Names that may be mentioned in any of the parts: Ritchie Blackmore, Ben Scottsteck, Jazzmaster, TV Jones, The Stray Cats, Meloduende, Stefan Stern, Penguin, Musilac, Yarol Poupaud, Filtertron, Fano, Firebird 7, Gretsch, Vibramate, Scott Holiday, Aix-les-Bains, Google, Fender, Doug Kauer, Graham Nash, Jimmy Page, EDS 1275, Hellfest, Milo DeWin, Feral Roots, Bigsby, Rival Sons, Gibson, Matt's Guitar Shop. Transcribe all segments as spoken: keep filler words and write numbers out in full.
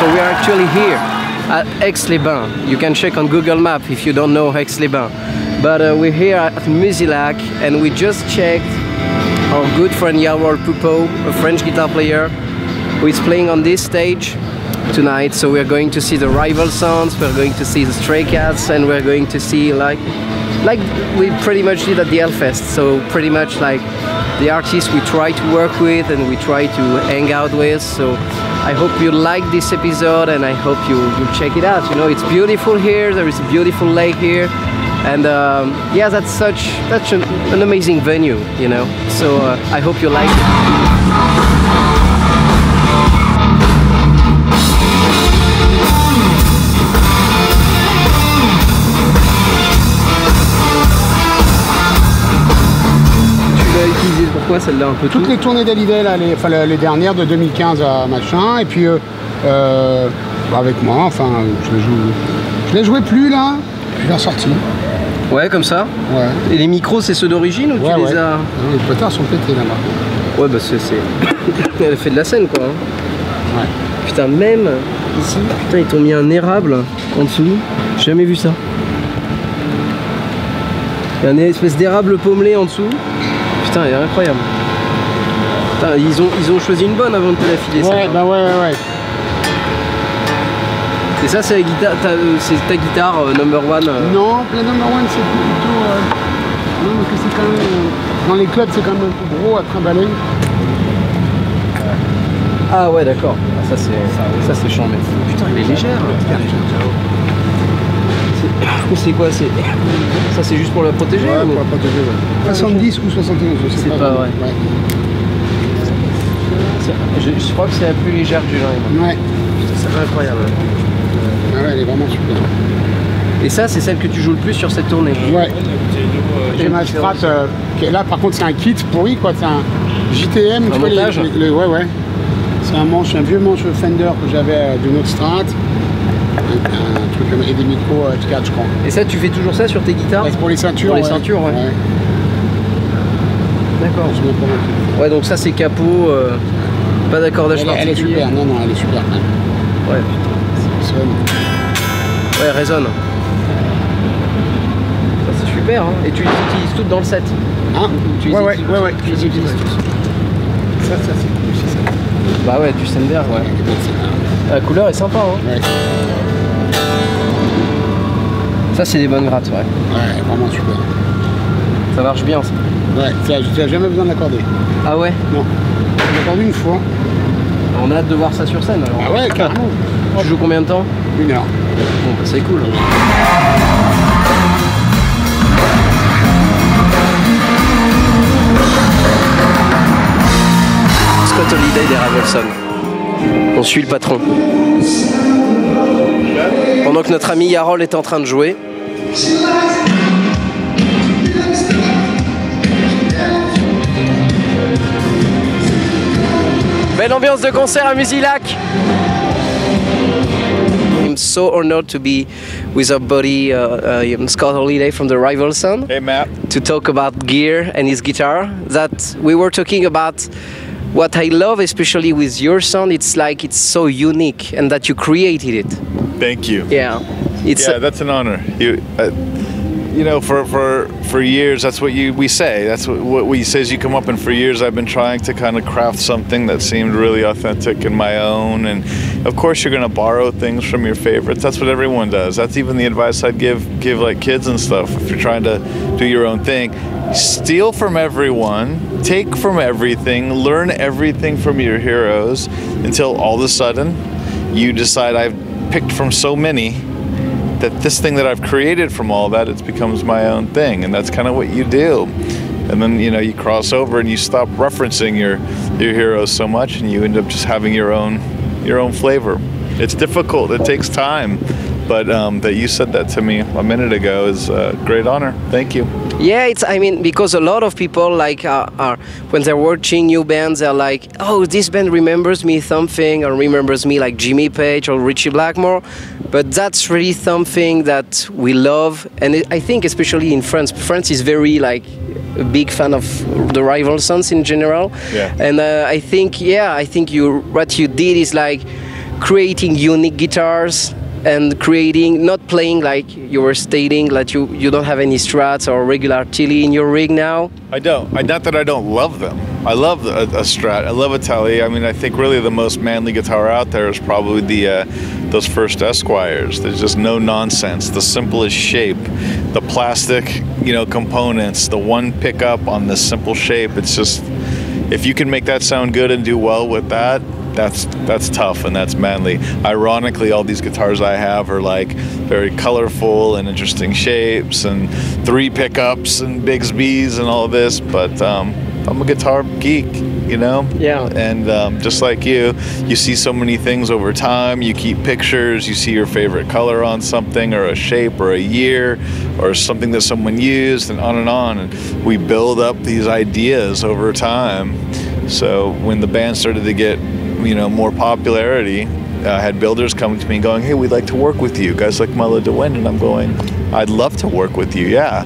So we are actually here at Aix-les-Bains. You can check on Google Maps if you don't know Aix-les-Bains. But uh, we're here at Musilac, and we just checked our good friend Yarol Poupaud, a French guitar player, who is playing on this stage tonight. So we're going to see the Rival Sons, we're going to see the Stray Cats, and we're going to see like like we pretty much did at the Hellfest. So pretty much like the artists we try to work with and we try to hang out with. So I hope you like this episode, and I hope you, you check it out. You know, it's beautiful here, there is a beautiful lake here, and um, yeah, that's such that's an, an amazing venue, you know. So uh, I hope you like it. Celle-là un peu toutes tout. Les tournées d'Hallyday, les, enfin, les dernières de deux mille quinze à machin, et puis euh, euh, bah avec moi, enfin je les joue, je les jouais plus là, je les ai ressortis. Ouais, comme ça. Ouais. Et les micros, c'est ceux d'origine ou ouais, tu ouais. les as Les potards sont pétés là-bas. Ouais, bah c'est. Elle fait de la scène quoi. Hein. Ouais. Putain, même ici, putain, ils t'ont mis un érable en dessous, j'ai jamais vu ça. Il y a une espèce d'érable pommelé en dessous. Putain, il est incroyable. Putain, ils, ont, ils ont choisi une bonne avant de te la filer. Ouais, ça, bah ouais, ouais, ouais. Et ça, c'est ta, ta guitare euh, number one euh... Non, la number one, c'est plutôt. Euh... Non, parce que c'est quand même. Euh... Dans les clubs, c'est quand même un peu gros à trimballer. Ah ouais, d'accord. Ah, ça, c'est ça, c'est chambé. Putain, elle est légère. C'est quoi? Ça c'est juste pour la protéger? Ouais, ou... pour la protéger, ouais. soixante-dix ou soixante et onze, c'est pas, pas vrai. Ouais. Je, je crois que c'est la plus légère du genre. Ouais. C'est incroyable. Ah ouais, elle est vraiment super. Et ça, c'est celle que tu joues le plus sur cette tournée? Ouais. J'ai ma Strat, euh, là par contre c'est un kit pourri quoi, c'est un J T M. Un montage les, les, les, ouais, ouais. C'est un manche, un vieux manche Fender que j'avais euh, d'une autre Strat. Un truc comme des micros euh, H quatre je crois. Et ça, tu fais toujours ça sur tes guitares? Ouais, pour les ceintures. Pour les ouais. ceintures, ouais. ouais. D'accord. Ouais, donc ça c'est capot, euh, pas d'accordage particulier. Elle est super, non, non, elle est super. Ouais, putain, ça résonne. Ouais, elle résonne. Ça c'est super, hein. Et tu les utilises toutes dans le set? Hein? Tu les ouais, ouais, ouais, ouais, tu les utilises toutes. Ça, ça c'est cool, c'est ça. Bah ouais, du Fender, ouais. La couleur est sympa, hein. Ouais. Ça c'est des bonnes grattes, ouais. Ouais, vraiment super. Ça marche bien, ça. Ouais, tu n'as jamais besoin de l'accorder. Ah ouais? Non. Je l'ai accordé une fois. On a hâte de voir ça sur scène alors. Ah ouais, carrément. Tu joues combien de temps? Une heure. Bon, bah c'est cool. Scott Holiday des Rival Sons. On suit le patron. Pendant que notre ami Yarol est en train de jouer. Belle ambiance de concert à Musilac. I'm so honored to be with our buddy uh, uh, Scott Holiday from the Rival Sons. Hey Matt. To talk about gear and his guitar. That we were talking about what I love, especially with your sound. It's like it's so unique, and that you created it. Thank you. Yeah. It's yeah, that's an honor. You. Uh, You know, for, for for years, that's what you we say. That's what, what we says you come up, and for years I've been trying to kind of craft something that seemed really authentic and my own. And of course, you're gonna borrow things from your favorites. That's what everyone does. That's even the advice I'd give give like kids and stuff. If you're trying to do your own thing, steal from everyone, take from everything, learn everything from your heroes, until all of a sudden you decide I've picked from so many that this thing that I've created from all that, it becomes my own thing. And that's kind of what you do. And then, you know, you cross over and you stop referencing your your heroes so much, and you end up just having your own your own flavor. It's difficult, it takes time. But um, that you said that to me a minute ago is a great honor. Thank you. Yeah, it's, I mean, because a lot of people like are, are when they're watching new bands, they're like, oh, this band remembers me something, or remembers me like Jimmy Page or Ritchie Blackmore. But that's really something that we love, and I think especially in France. France is very like a big fan of the Rival Sons in general. Yeah. And uh, I think, yeah, I think you what you did is like creating unique guitars and creating, not playing like you were stating, like you, you don't have any Strats or regular Tilly in your rig now? I don't. I, not that I don't love them. I love a, a Strat. I love a Tilly. I mean, I think really the most manly guitar out there is probably the uh, those first Esquires. There's just no nonsense. The simplest shape, the plastic, you know, components, the one pickup on this simple shape. It's just, if you can make that sound good and do well with that, That's that's tough and that's manly. Ironically, all these guitars I have are like very colorful and interesting shapes and three pickups and Bigsby's and all this, but um, I'm a guitar geek, you know? Yeah. And um, just like you, you see so many things over time, you keep pictures, you see your favorite color on something or a shape or a year or something that someone used and on and on. And we build up these ideas over time. So when the band started to get, you know, more popularity, I uh, had builders come to me going, hey, we'd like to work with you, guys like Milo DeWin, and I'm going, I'd love to work with you, yeah.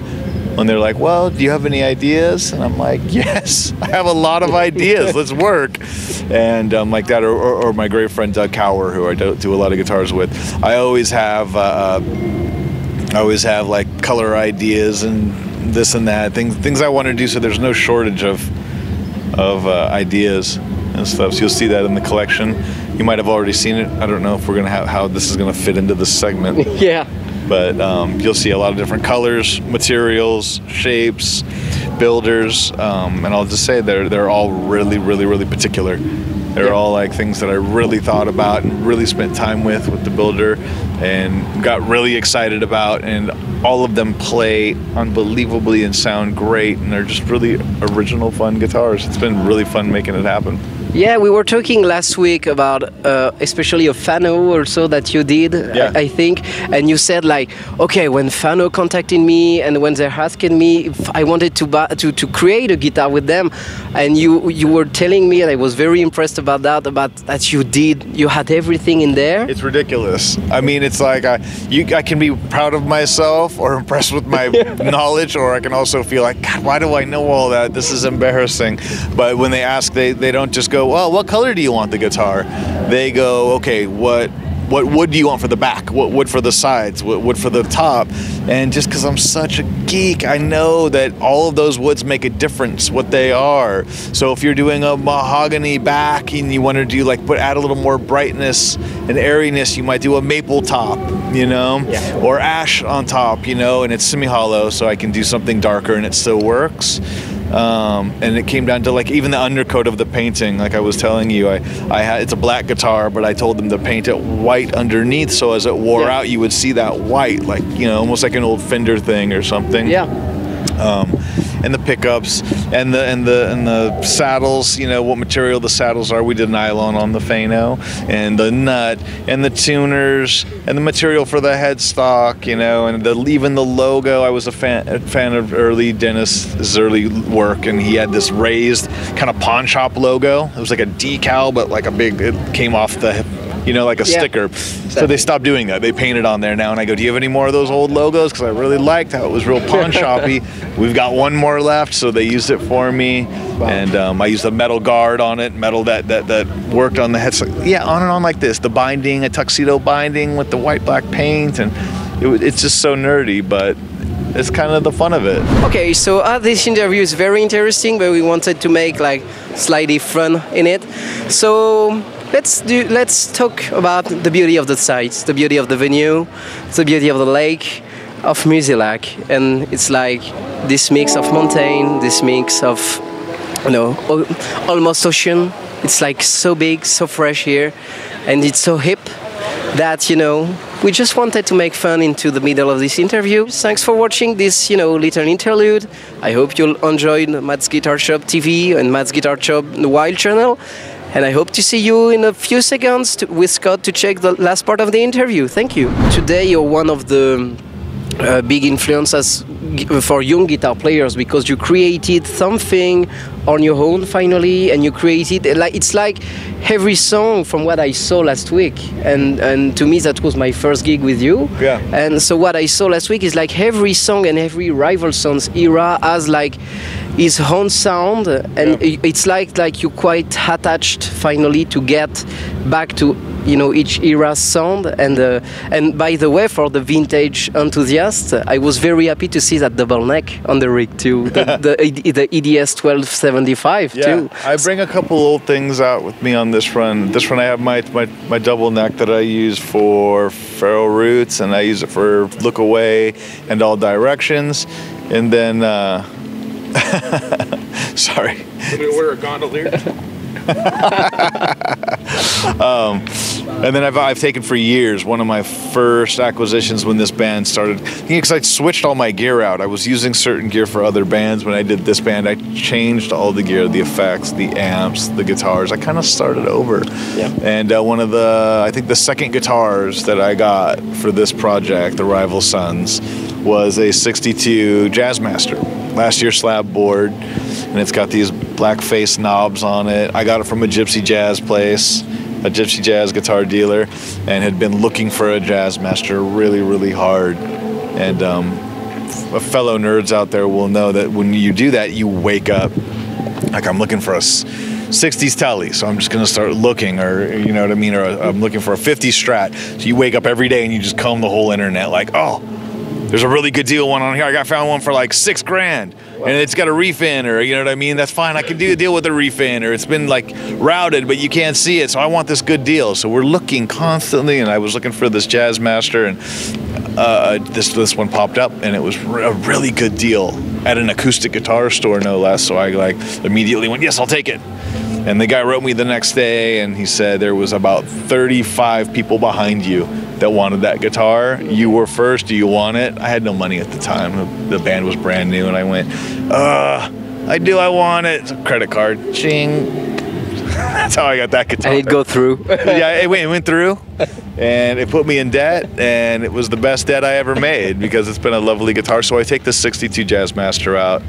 And they're like, well, do you have any ideas? And I'm like, yes, I have a lot of ideas, let's work. And um, like that, or, or, or my great friend Doug Kauer, who I do, do a lot of guitars with, I always have, uh, I always have like color ideas and this and that, things, things I want to do, so there's no shortage of, of uh, ideas and stuff. So you'll see that in the collection. You might have already seen it. I don't know if we're gonna have how this is gonna fit into this segment. Yeah. But um, you'll see a lot of different colors, materials, shapes, builders, um, and I'll just say they're they're all really, really, really particular. They're yeah. all like things that I really thought about and really spent time with with the builder and got really excited about, and all of them play unbelievably and sound great, and they're just really original, fun guitars. It's been really fun making it happen. Yeah, we were talking last week about uh, especially a Fano also that you did, yeah. I, I think, and you said like, okay, when Fano contacted me and when they're asking me if I wanted to buy, to to create a guitar with them, and you you were telling me, and I was very impressed about that, about that you did, you had everything in there. It's ridiculous. I mean, it's like I you I can be proud of myself or impressed with my knowledge, or I can also feel like, God, why do I know all that? This is embarrassing. But when they ask, they they don't just go, well, what color do you want the guitar? They go, okay, what what wood do you want for the back? What wood for the sides? What wood for the top? And just because I'm such a geek, I know that all of those woods make a difference, what they are. So if you're doing a mahogany back and you want to do like, put add a little more brightness and airiness, you might do a maple top, you know, yeah. or ash on top, you know, and it's semi-hollow, so I can do something darker and it still works. Um, and it came down to like even the undercoat of the painting, like I was telling you, I, I had, it's a black guitar, but I told them to paint it white underneath, so as it wore yeah. out, you would see that white, like, you know, almost like an old Fender thing or something. Yeah. Um, and the pickups and the and the and the saddles, you know, what material the saddles are. We did nylon on the Fano, and the nut and the tuners and the material for the headstock, you know, and the even the logo. I was a fan a fan of early Dennis's early work, and he had this raised kind of pawn shop logo. It was like a decal, but like a big, it came off the, you know, like a yeah. sticker. So they stopped doing that. They painted on there now, and I go, do you have any more of those old logos? Because I really liked how it was real pawn shoppy. We've got one more left, so they used it for me. Wow. And um, I used a metal guard on it, metal that, that, that worked on the head. So, yeah, on and on like this. The binding, a tuxedo binding with the white, black paint, and it, it's just so nerdy, but it's kind of the fun of it. Okay, so uh, this interview is very interesting, but we wanted to make like slightly fun in it. So Let's do. Let's talk about the beauty of the sites, the beauty of the venue, the beauty of the lake, of Musilac, and it's like this mix of mountain, this mix of, you know, al almost ocean. It's like so big, so fresh here, and it's so hip that, you know, we just wanted to make fun into the middle of this interview. Thanks for watching this, you know, little interlude. I hope you'll enjoy Matt's Guitar Shop T V and Matt's Guitar Shop Wild channel. And I hope to see you in a few seconds to, with Scott to check the last part of the interview. Thank you. Today you're one of the uh, big influences for young guitar players, because you created something on your own finally, and you created, like, it's like every song from what I saw last week, and and to me that was my first gig with you, yeah. And so what I saw last week is like every song and every Rival Sons era has like his own sound, and yeah. it's like like you quite attached finally to get back to you know, each era's sound. And uh, and by the way, for the vintage enthusiasts, I was very happy to see that double neck on the rig too, the, the, the E D S twelve seventy-five yeah, too. I bring a couple old things out with me on this run. This one I have my, my, my double neck that I use for Feral Roots, and I use it for Look Away and All Directions. And then, uh, sorry. Did we order a gondolier? um, and then I've, I've taken for years, one of my first acquisitions when this band started, because I switched all my gear out. I was using certain gear for other bands. When I did this band, I changed all the gear, the effects, the amps, the guitars. I kind of started over. Yeah. And uh, one of the, I think the second guitars that I got for this project, the Rival Sons, was a sixty-two Jazzmaster, last year slab board, and it's got these black face knobs on it. I got it from a gypsy jazz place, a gypsy jazz guitar dealer, and had been looking for a Jazzmaster really, really hard. And um, fellow nerds out there will know that when you do that, you wake up, like, I'm looking for a sixties telly, so I'm just gonna start looking, or you know what I mean, or a, I'm looking for a fifties Strat. So you wake up every day and you just comb the whole internet like, oh, there's a really good deal one on here. I got found one for like six grand, and it's got a refin, or you know what I mean? That's fine, I can do a deal with a refin, or it's been like routed, but you can't see it, so I want this good deal. So we're looking constantly, and I was looking for this Jazzmaster, and uh, this, this one popped up, and it was a really good deal at an acoustic guitar store, no less, so I like immediately went, yes, I'll take it. And the guy wrote me the next day, and he said there was about thirty-five people behind you that wanted that guitar. You were first. Do you want it? I had no money at the time. The band was brand new, and I went, uh, I do, I want it. Credit card, ching. That's how I got that guitar. And it go through. Yeah, it went, it went through, and it put me in debt, and it was the best debt I ever made, because it's been a lovely guitar. So I take the sixty-two Jazzmaster out.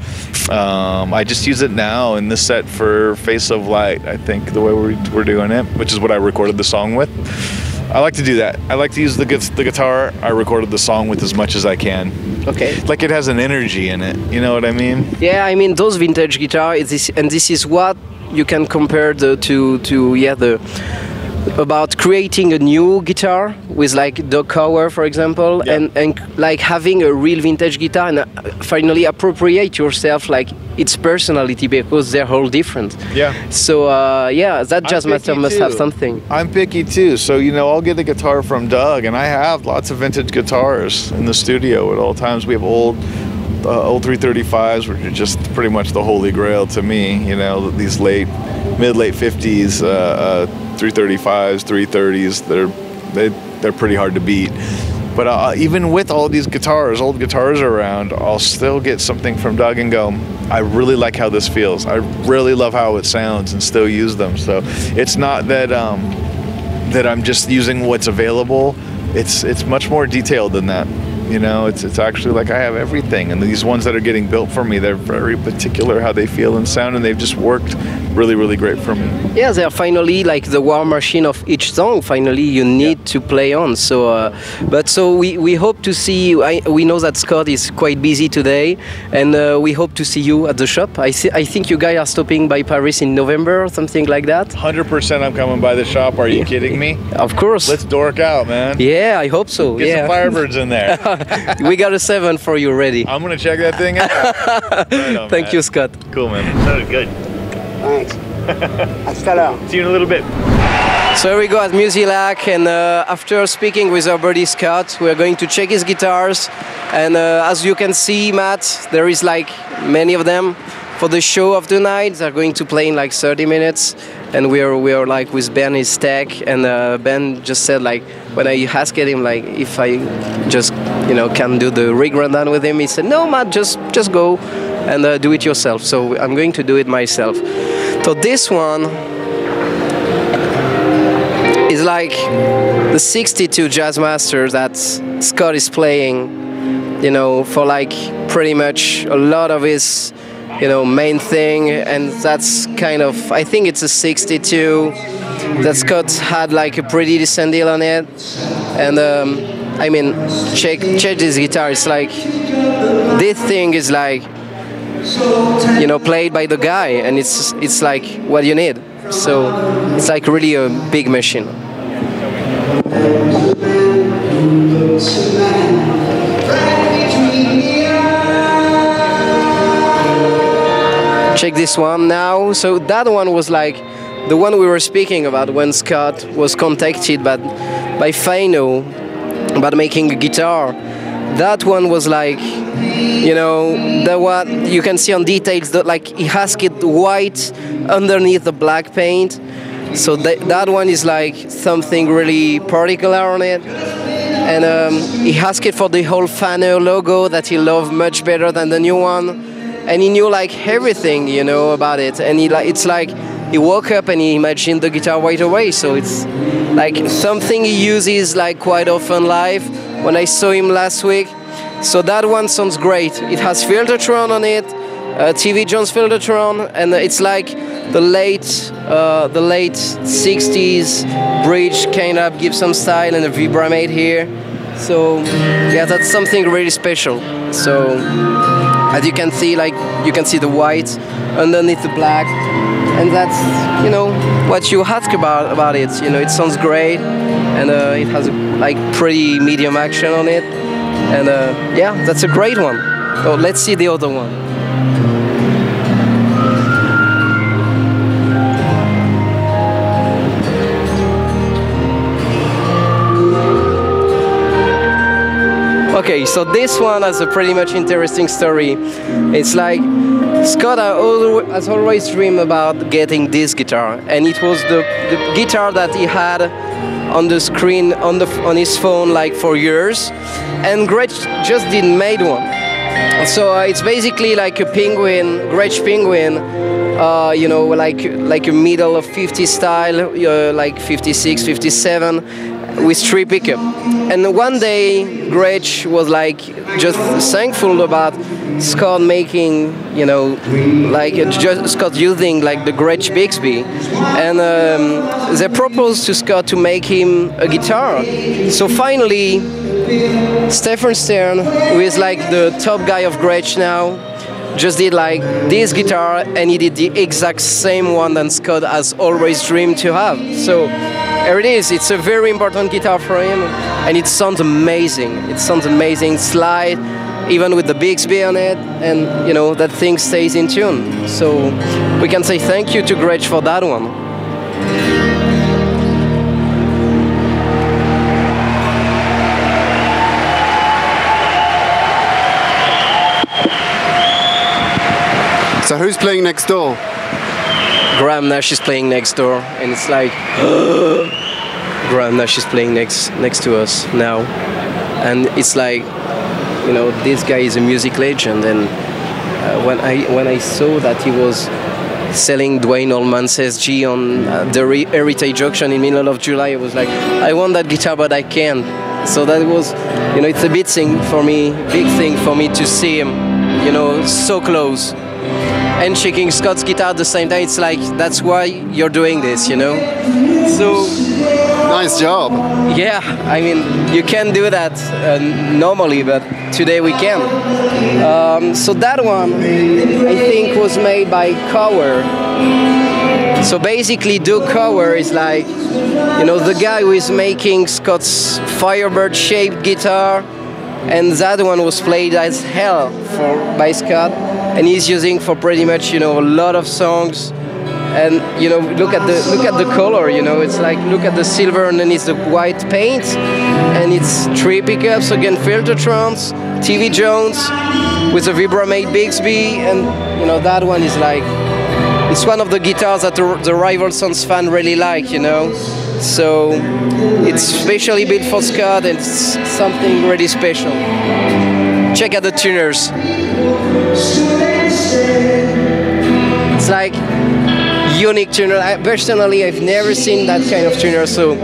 Um, I just use it now in this set for Face of Light, I think, the way we're, we're doing it, which is what I recorded the song with. I like to do that. I like to use the, gu the guitar I recorded the song with as much as I can. Okay. Like, it has an energy in it, you know what I mean? Yeah, I mean, those vintage guitars, and this is what you can compare the, to, to, yeah, the... about creating a new guitar with like Doug Kauer, for example, yeah. and, and like having a real vintage guitar and finally appropriate yourself, like its personality, because they're all different. Yeah. So uh, yeah, that Jazzmaster must have something. I'm picky too, so you know, I'll get a guitar from Doug, and I have lots of vintage guitars in the studio at all times. We have old Uh, old three thirty-fives were just pretty much the holy grail to me, you know, these late, mid-late fifties, uh, uh, three thirty-fives, three thirties, they're, they, they're pretty hard to beat. But uh, even with all these guitars, old guitars around, I'll still get something from Doug and go, I really like how this feels, I really love how it sounds, and still use them. So it's not that, um, that I'm just using what's available, it's, it's much more detailed than that. You know, it's, it's actually like I have everything. And these ones that are getting built for me, they're very particular how they feel and sound, and they've just worked really, really great for me. Yeah, they're finally like the war machine of each song. Finally, you need yeah. to play on. So, uh, but so we, we hope to see you. I, we know that Scott is quite busy today, and uh, we hope to see you at the shop. I, see, I think you guys are stopping by Paris in November or something like that. one hundred percent I'm coming by the shop. Are you kidding me? Of course. Let's dork out, man. Yeah, I hope so. Get yeah. some Firebirds in there. We got a seven for you ready. I'm gonna check that thing out. Right on, Thank man. you, Scott. Cool, man. Sounded good. Thanks. Hasta luego. See you in a little bit. So here we go at Musilac, and uh, after speaking with our buddy Scott, we're going to check his guitars. And uh, as you can see, Matt, there is like many of them for the show of the night. They're going to play in like thirty minutes. And we are, we are like with Ben, his tech, and uh, Ben just said, like, when I asked him like if I just, you know, can do the rig rundown with him, he said, no, Matt, just, just go and uh, do it yourself. So I'm going to do it myself. So this one is like the sixty-two Jazzmaster that Scott is playing, you know, for like pretty much a lot of his, you know, main thing, and that's kind of, I think it's a sixty-two that Scott had like a pretty decent deal on it. And um, I mean, check check this guitar. It's like, this thing is like, you know, played by the guy, and it's it's like what you need. So it's like really a big machine. Check this one now. So that one was like the one we were speaking about when Scott was contacted by, by Fano about making a guitar. That one was like, you know, the one you can see on details that like he has it white underneath the black paint. So th that one is like something really particular on it. And um, he asked it for the whole Fano logo that he loved much better than the new one. And he knew like everything, you know, about it. And he, like, it's like he woke up and he imagined the guitar right away. So it's like something he uses like quite often live. When I saw him last week, so that one sounds great. It has Filtertron on it, uh, T V Jones Filtertron, and it's like the late, uh, the late sixties bridge kind of Gibson style, and a Vibramate here. So yeah, that's something really special. So as you can see, like you can see the white underneath the black, and that's, you know, what you ask about about it. You know, it sounds great, and uh, it has a like pretty medium action on it, and uh, yeah, that's a great one. So let's see the other one. Okay, so this one has a pretty much interesting story. It's like Scott has always dreamed about getting this guitar, and it was the, the guitar that he had on the screen on the on his phone like for years, and Gretsch just didn't made one. So uh, it's basically like a Penguin, Gretsch Penguin, uh, you know, like like a middle of fifties style, uh, like fifty-six, fifty-seven, with three pickup. And one day Gretsch was like just thankful about Scott making, you know, like uh, just Scott using like the Gretsch Bigsby, and um, they proposed to Scott to make him a guitar. So finally, Stefan Stern, who is like the top guy of Gretsch now, just did like this guitar, and he did the exact same one that Scott has always dreamed to have. So there it is. It's a very important guitar for him, and it sounds amazing. It sounds amazing, slide, even with the Bigsby on it, and you know, that thing stays in tune. So we can say thank you to Gretsch for that one. So who's playing next door? Graham Nash is playing next door, and it's like Graham Nash is playing next next to us now, and it's like, you know, this guy is a music legend, and uh, when I when I saw that he was selling Dwayne Allman's S G on uh, the Re Heritage Auction in the middle of July, I was like, I want that guitar, but I can't. So that was, you know, it's a big thing for me, big thing for me to see him, you know, so close, and shaking Scott's guitar at the same time. It's like, that's why you're doing this, you know. So nice job. Yeah, I mean, you can't do that uh, normally, but today we can. Um, so that one, I think, was made by Kauer. So basically, Doug Kauer is like, you know, the guy who is making Scott's Firebird-shaped guitar, and that one was played as hell for, by Scott, and he's using for pretty much, you know, a lot of songs. And you know, look at the look at the color. You know, it's like, look at the silver, and then it's the white paint, and it's three pickups again, Filtertrons, T V Jones, with a Vibramate Bigsby, and you know, that one is like, it's one of the guitars that the, the Rival Sons fan really like. You know, so it's specially built for Scott, and it's something really special. Check out the tuners. It's like unique tuner. I, personally, I've never seen that kind of tuner, so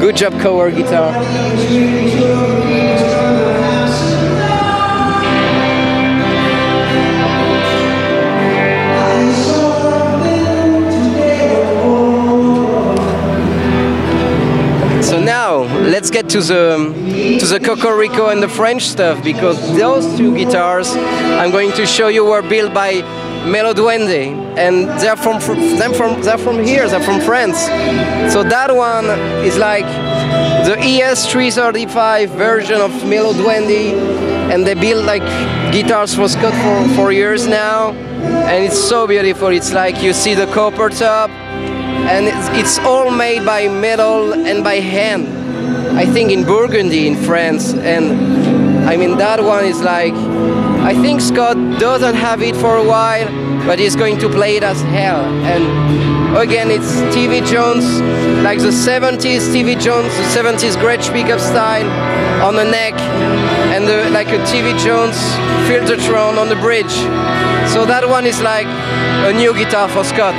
good job, Kauer guitar. So now let's get to the to the Cocorico and the French stuff, because those two guitars I'm going to show you were built by Meloduende, and they're from, they're from they're from here, they're from France. So that one is like the E S three thirty-five version of Meloduende, and they build like guitars for Scott for, for years now, and it's so beautiful. It's like you see the copper top, and it's, it's all made by metal and by hand, I think in Burgundy in France. And I mean, that one is like, I think Scott doesn't have it for a while, but he's going to play it as hell. And again, it's T V Jones, like the seventies T V Jones, the seventies Gretsch pickup style on the neck, and the, like a T V Jones Filtertron on the bridge. So that one is like a new guitar for Scott.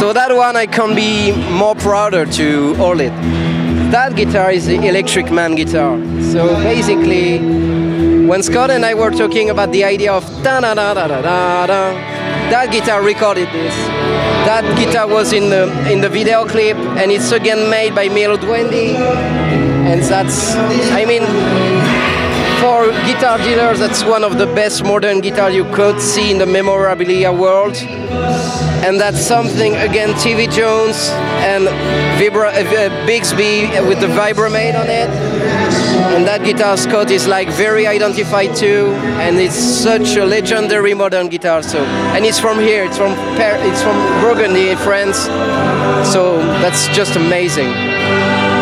So that one I can be more prouder to hold it. That guitar is the Electric Man guitar. So basically, when Scott and I were talking about the idea of da da da da da da, that guitar recorded this. That guitar was in the in the video clip, and it's again made by Meloduende. And that's, I mean, for guitar dealers, that's one of the best modern guitar you could see in the memorabilia world. And that's something, again, T V Jones and Vibra, uh, Bigsby with the Vibramate on it. And that guitar Scott is like very identified too, and it's such a legendary modern guitar. So, and it's from here, it's from Paris, it's from Burgundy in France. So that's just amazing.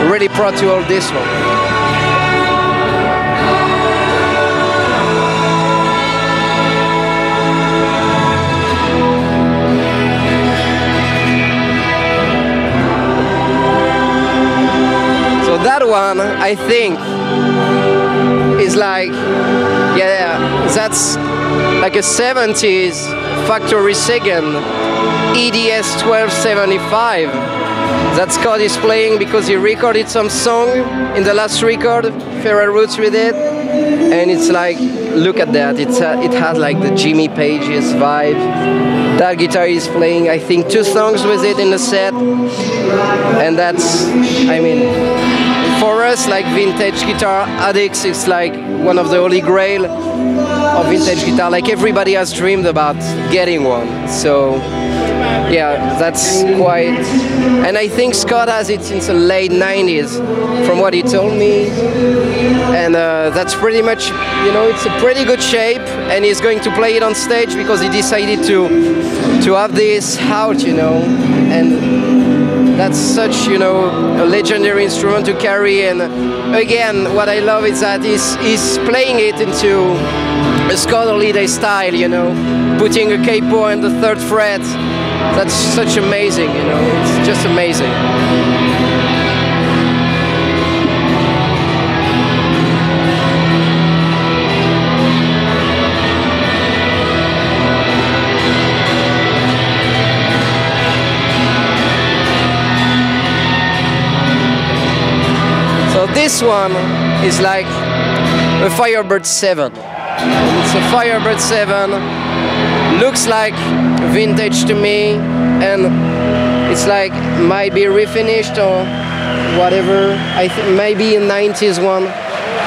Really proud to hold this one. That one, I think, is like, yeah, that's like a seventies factory second E D S twelve seventy-five that Scott is playing because he recorded some song in the last record, Feral Roots with it, and it's like, look at that, it's a, it has like the Jimmy Page's vibe. That guitar is playing, I think, two songs with it in the set, and that's, I mean, for us, like vintage guitar addicts, it's like one of the holy grail of vintage guitar. Like everybody has dreamed about getting one. So, yeah, that's quite. And I think Scott has it since the late nineties, from what he told me. And uh, that's pretty much, you know, it's a pretty good shape. And he's going to play it on stage because he decided to to have this out, you know. And that's such, you know, a legendary instrument to carry. And again, what I love is that he's, he's playing it into a Scott Holiday style, you know, putting a capo in the third fret. That's such amazing, you know, it's just amazing. This one is like a Firebird seven. It's a Firebird seven, looks like vintage to me, and it's like might be refinished or whatever. I think maybe a nineties one,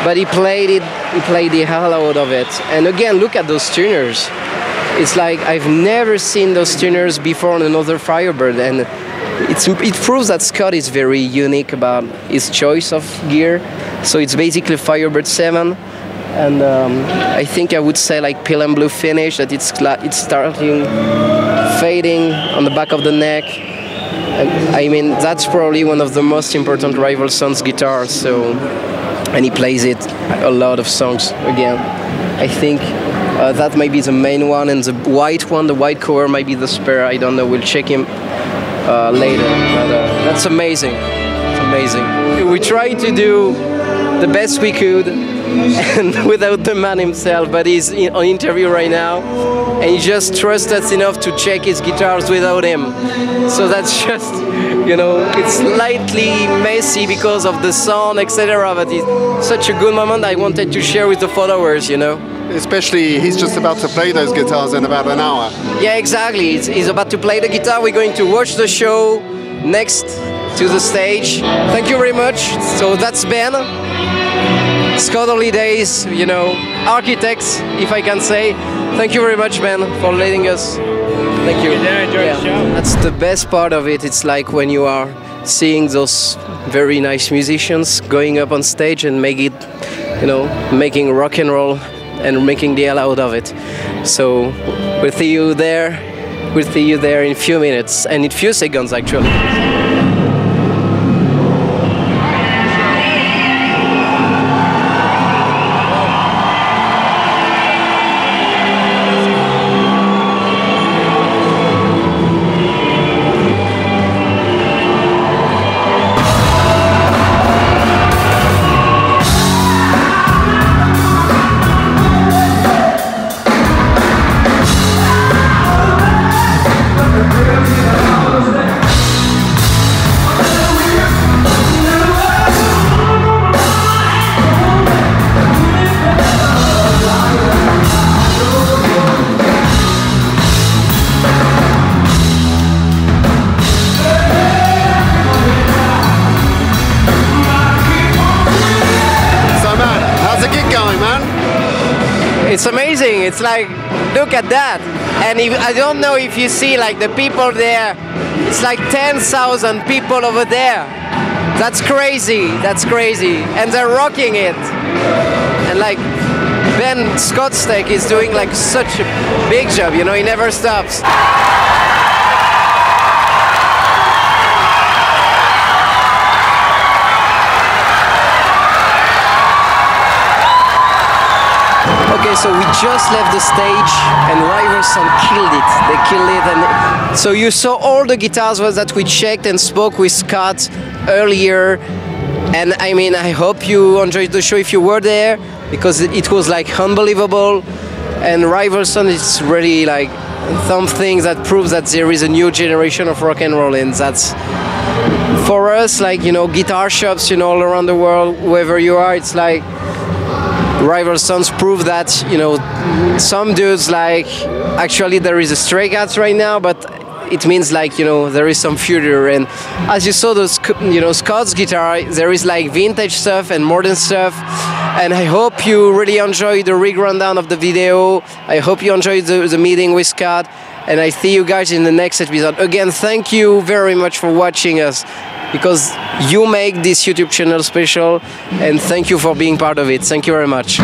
but he played it, he played the hell out of it. And again, look at those tuners. It's like I've never seen those tuners before on another Firebird, and It's, it proves that Scott is very unique about his choice of gear. So it's basically Firebird seven, and um, I think I would say like pale and blue finish, that it's, it's starting fading on the back of the neck. And, I mean, that's probably one of the most important Rival Sons guitars. So, and he plays it a lot of songs again. I think uh, that might be the main one, and the white one, the white cover might be the spare. I don't know, we'll check him Uh, later, but uh, that's amazing, it's amazing. We tried to do the best we could and without the man himself, but he's in, on interview right now, and he just trusts us enough to check his guitars without him. So that's just, you know, it's slightly messy because of the sound, et cetera, but it's such a good moment I wanted to share with the followers, you know. especially he's just about to play those guitars in about an hour. Yeah, exactly. He's, he's about to play the guitar. We're going to watch the show next to the stage. Thank you very much. So that's Ben. Scott Holiday's, you know, architects, if I can say. Thank you very much, Ben, for letting us. Thank you. Yeah, enjoy the show. That's the best part of it. It's like when you are seeing those very nice musicians going up on stage and make it, you know, making rock and roll and making the hell out of it. So we'll see you there. We'll see you there in a few minutes and in a few seconds, actually. It's like, look at that. And if, I don't know if you see like the people there, it's like ten thousand people over there. That's crazy, that's crazy. And they're rocking it. And like Ben Scottsteck is doing like such a big job, you know, he never stops. So we just left the stage and Rival Sons killed it. They killed it. And so you saw all the guitars that we checked and spoke with Scott earlier. And I mean, I hope you enjoyed the show if you were there, because it was like unbelievable. And Rival Sons is really like something that proves that there is a new generation of rock and roll, and that's for us, like, you know, guitar shops, you know, all around the world, wherever you are, it's like Rival Sons prove that, you know, some dudes like, actually there is a Stray Cats right now, but it means like, you know, there is some future. And as you saw, those, you know, Scott's guitar, there is like vintage stuff and modern stuff. And I hope you really enjoyed the rig rundown of the video. I hope you enjoyed the, the meeting with Scott. And I see you guys in the next episode. Again, thank you very much for watching us, because you make this YouTube channel special, and thank you for being part of it. Thank you very much.